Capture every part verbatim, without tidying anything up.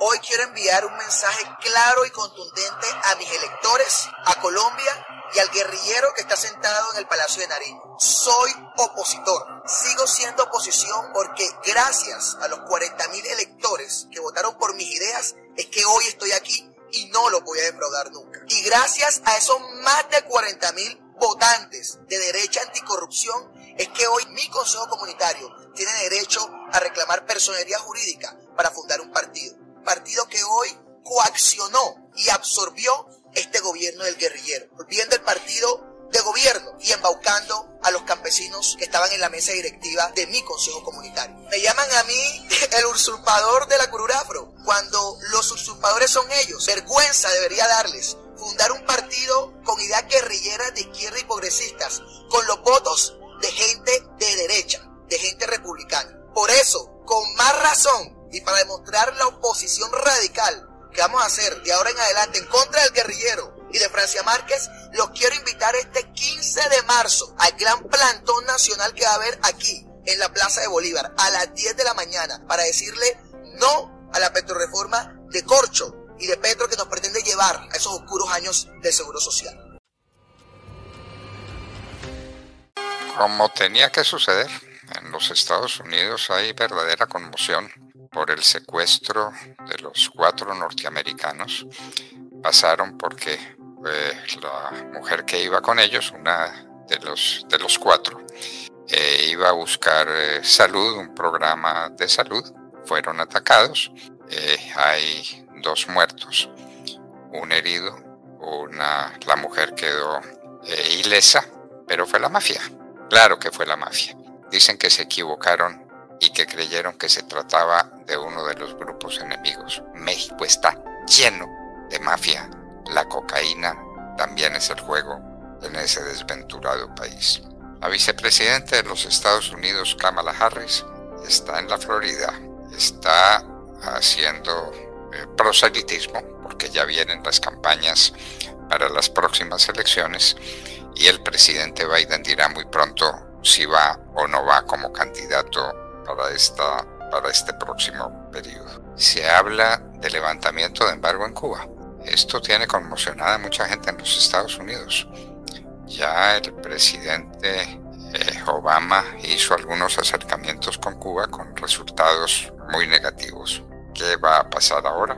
Hoy quiero enviar un mensaje claro y contundente a mis electores, a Colombia y al guerrillero que está sentado en el Palacio de Nariño. Soy opositor, sigo siendo oposición porque gracias a los cuarenta mil electores que votaron por mis ideas es que hoy estoy aquí y no lo voy a defraudar nunca. Y gracias a esos más de cuarenta mil votantes de derecha anticorrupción es que hoy mi Consejo Comunitario tiene derecho a reclamar personería jurídica para fundar un partido. Partido que hoy coaccionó y absorbió este gobierno del guerrillero, volviendo el partido de gobierno y embaucando a los campesinos que estaban en la mesa directiva de mi Consejo Comunitario. Me llaman a mí el usurpador de la curul afro, cuando los usurpadores son ellos. Vergüenza debería darles fundar un partido con ideas guerrilleras de izquierda y progresistas, con los votos de gente de derecha, de gente republicana. Por eso, con más razón, y para demostrar la oposición radical que vamos a hacer de ahora en adelante en contra del guerrillero y de Francia Márquez, los quiero invitar este quince de marzo al gran plantón nacional que va a haber aquí en la Plaza de Bolívar a las diez de la mañana para decirle no a la petrorreforma de Corcho y de Petro que nos pretende llevar a esos oscuros años del Seguro Social. Como tenía que suceder, en los Estados Unidos hay verdadera conmoción por el secuestro de los cuatro norteamericanos. Pasaron porque eh, la mujer que iba con ellos, una de los, de los cuatro, eh, iba a buscar eh, salud, un programa de salud. Fueron atacados. Eh, hay dos muertos, un herido, una, la mujer quedó eh, ilesa, pero fue la mafia. Claro que fue la mafia. Dicen que se equivocaron y que creyeron que se trataba de uno de los grupos enemigos. México está lleno de mafia. La cocaína también es el juego en ese desventurado país. La vicepresidenta de los Estados Unidos, Kamala Harris, está en la Florida. Está haciendo eh, proselitismo porque ya vienen las campañas para las próximas elecciones y el presidente Biden dirá muy pronto si va o no va como candidato para, esta, para este próximo periodo. Se habla de levantamiento de embargo en Cuba. Esto tiene conmocionada a mucha gente en los Estados Unidos. Ya el presidente eh, Obama hizo algunos acercamientos con Cuba con resultados muy negativos. ¿Qué va a pasar ahora?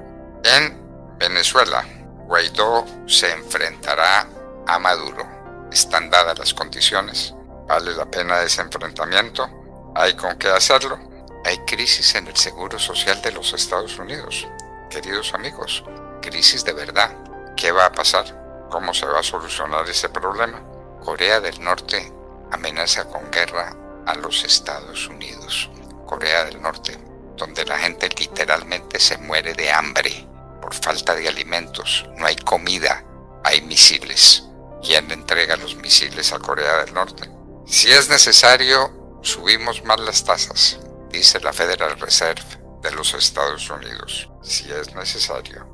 En Venezuela, Guaidó se enfrentará a Maduro. Están dadas las condiciones. Vale la pena ese enfrentamiento, hay con qué hacerlo. Hay crisis en el Seguro Social de los Estados Unidos. Queridos amigos, crisis de verdad. ¿Qué va a pasar? ¿Cómo se va a solucionar ese problema? Corea del Norte amenaza con guerra a los Estados Unidos. Corea del Norte, donde la gente literalmente se muere de hambre por falta de alimentos. No hay comida, hay misiles. ¿Quién le entrega los misiles a Corea del Norte? Si es necesario, subimos más las tasas, dice la Federal Reserve de los Estados Unidos. Si es necesario.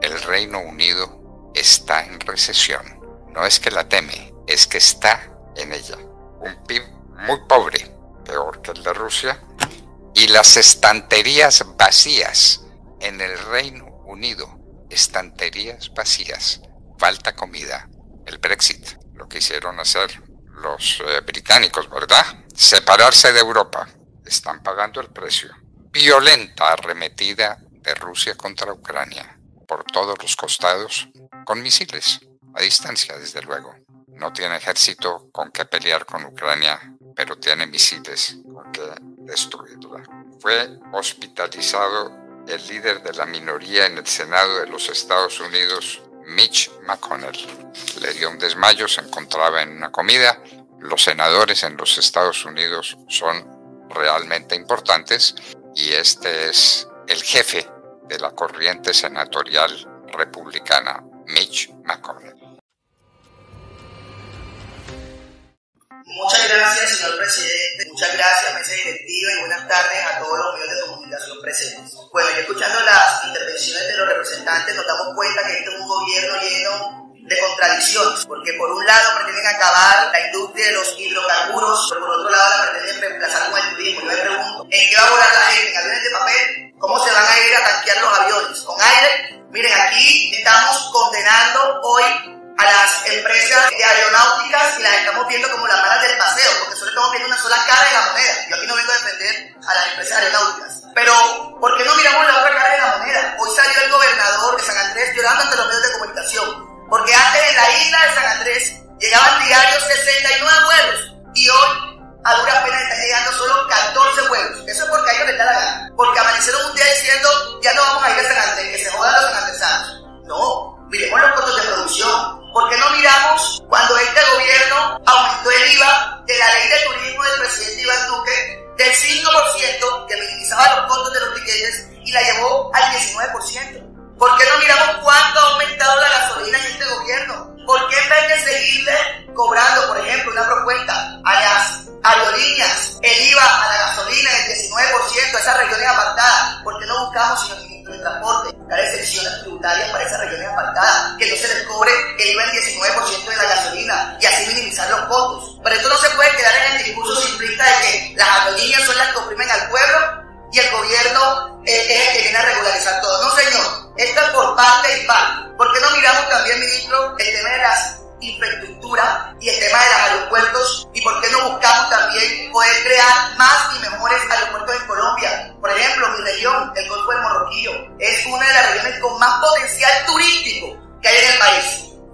El Reino Unido está en recesión. No es que la teme, es que está en ella. Un P I B muy pobre, peor que el de Rusia. Y las estanterías vacías en el Reino Unido. Estanterías vacías. Falta comida. El Brexit, lo quisieron hacer los eh, británicos, ¿verdad? Separarse de Europa. Están pagando el precio. Violenta arremetida de Rusia contra Ucrania. Por todos los costados, con misiles. A distancia, desde luego. No tiene ejército con que pelear con Ucrania, pero tiene misiles con que destruirla. Fue hospitalizado el líder de la minoría en el Senado de los Estados Unidos, Mitch McConnell. Le dio un desmayo, se encontraba en una comida. Los senadores en los Estados Unidos son realmente importantes y este es el jefe de la corriente senatorial republicana, Mitch McConnell. Muchas gracias, señor presidente. Muchas gracias, mesa directiva, y buenas tardes a todos los medios de comunicación presentes. Bueno, yo escuchando las intervenciones de los representantes nos damos cuenta que este es un gobierno lleno de contradicciones, porque por un lado pretenden acabar la industria de los hidrocarburos, pero por otro lado la pretenden reemplazar con el turismo. Yo me pregunto, ¿en qué va a volar la gente? ¿En aviones de papel? ¿Cómo se van a ir a tanquear los aviones? a las empresas aeronáuticas. Pero, ¿por qué no miramos la otra cara de la moneda? Hoy salió el gobernador de San Andrés llorando ante los medios de comunicación, porque antes en la isla de San Andrés llegaban diarios sesenta y nueve vuelos, y hoy a duras penas están llegando solo catorce vuelos. Eso es porque a ellos les da la gana, porque amanecieron un día diciendo, ya no vamos a ir a San Andrés, que se jodan los sanandresanos. No, miremos los costos de producción. ¿Por qué no miramos cuando este gobierno aumentó el I V A de la ley de turismo del presidente Iván Duque del cinco por ciento, que minimizaba los costos de los tiquetes, y la llevó al diecinueve por ciento? ¿Por qué no miramos cuánto ha aumentado la gasolina en este gobierno? ¿Por qué en vez de seguirle cobrando, por ejemplo, una propuesta a las aerolíneas, el I V A a la gasolina del diecinueve por ciento a esas regiones apartadas? ¿Por qué no buscamos, señor ministro de Transporte, buscar excepciones tributarias para esas regiones apartadas, que no se les cobre el I V A del diecinueve por ciento de la gasolina y así minimizar los costos? Pero esto no se puede quedar en el discurso simplista de que las aerolíneas son las que oprimen al pueblo y el gobierno eh, es el que viene a regularizar todo. No, señor, esto es por parte y parte. ¿Por qué no miramos también, ministro, el tema de las infraestructura y el tema de los aeropuertos? ¿Y por qué no buscamos también poder crear más y mejores aeropuertos en Colombia? Por ejemplo, mi región, el Golfo del Morroquillo, es una de las regiones con más potencial turístico que hay en el país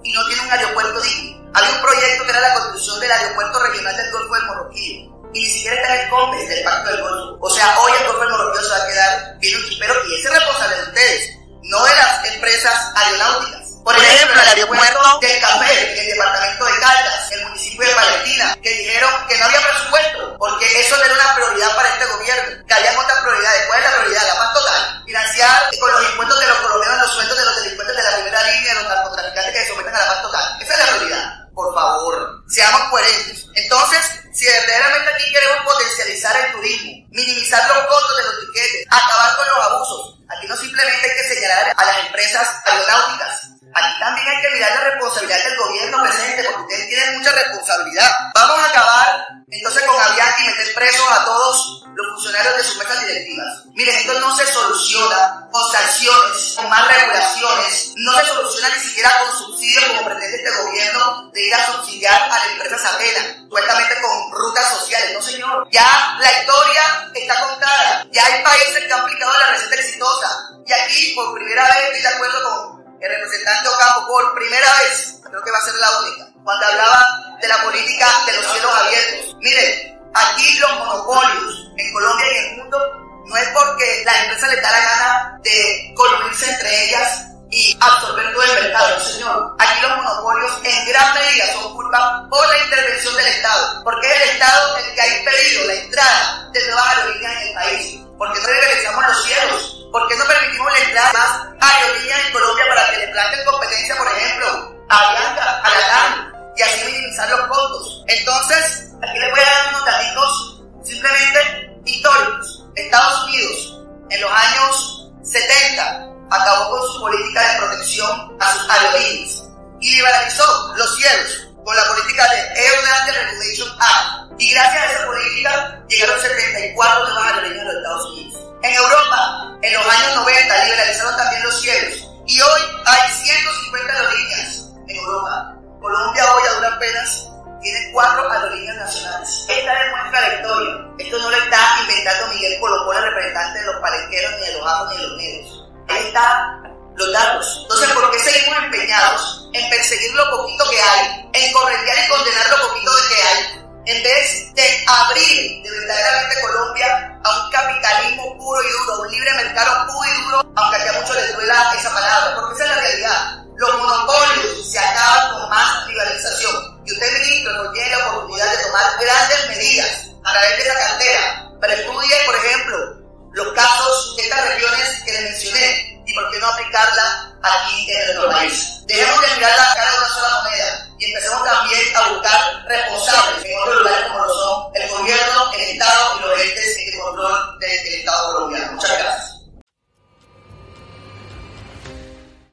y no tiene un aeropuerto digno. Hay un proyecto que era la construcción del aeropuerto regional del Golfo del Morroquillo y ni siquiera está en el COMPES del Pacto del Golfo. O sea, hoy el Golfo del Morroquillo se va a quedar bien un chipero y ese es responsable de ustedes, no de las empresas aeronáuticas. Por ejemplo, el aeropuerto del Café, en el departamento de Caldas, el municipio de Palestina, que dijeron que no había presupuesto, porque eso no era una prioridad para este gobierno, que había otras prioridades. ¿Cuál es la prioridad? La paz total. Financiar con los impuestos de los colombianos los sueldos de los delincuentes de la primera línea, de los narcotraficantes que se someten a la paz total. Esa es la prioridad. Por favor, seamos coherentes. Entonces, si verdaderamente aquí queremos potencializar el turismo, minimizar los costos de los tiquetes, acabar con los abusos, aquí no simplemente hay que señalar a las empresas aeronáuticas. Aquí también hay que mirar la responsabilidad del gobierno presente, porque ustedes tienen mucha responsabilidad. Vamos a acabar entonces con Avianca y meter presos a todos los funcionarios de sus mesas directivas. Miren, esto no se soluciona con sanciones, con más regulaciones, no se soluciona ni siquiera con subsidios como pretende este gobierno de ir a subsidiar a la empresa Satela, supuestamente con rutas sociales. No, señor, ya la historia está contada, ya hay países que han aplicado la receta exitosa, y aquí por primera vez estoy de acuerdo con el representante Ocampo, por primera vez, creo que va a ser la única, cuando hablaba de la política de los cielos abiertos. Miren, aquí los monopolios en Colombia y en el mundo no es porque las empresas les da la gana de coludirse entre ellas y absorber todo el mercado, señor. Aquí los monopolios en gran medida son culpa por la intervención del Estado, porque es el Estado el que ha impedido la entrada de nuevas aerolíneas en el país. Porque no regresamos los cielos. ¿Por qué no permitimos la entrada de más aerolíneas en Colombia para que le planten competencia, por ejemplo, a Avianca, a LATAM, y así minimizar los costos? Entonces, aquí les voy a dar unos datos simplemente históricos. Estados Unidos, en los años setenta, acabó con su política de protección a sus aerolíneas y liberalizó los cielos con la política de Air Deregulation Act. Y gracias a esa política llegaron setenta y cuatro nuevas aerolíneas a los Estados Unidos. En Europa, en los años noventa, liberalizaron también los cielos. Y hoy hay ciento cincuenta aerolíneas en Europa. Colombia hoy, a duras penas, tiene cuatro aerolíneas nacionales. Esta demuestra la historia. Esto no lo está inventando Miguel Colopón, el representante de los palenqueros, ni de los ajos, ni de los negros. Ahí están los datos. Entonces, ¿por qué seguimos empeñados en perseguir lo poquito que hay, en corretear y condenar lo poquito de que hay, en vez de abrir de verdaderamente Colombia a un capitalismo puro y duro, a un libre mercado puro y duro, aunque aquí a muchos les duela esa palabra, porque esa es la realidad? Los monopolios se acaban con más privatización, y usted, ministro, no tiene la oportunidad de tomar grandes medidas a través de esa cartera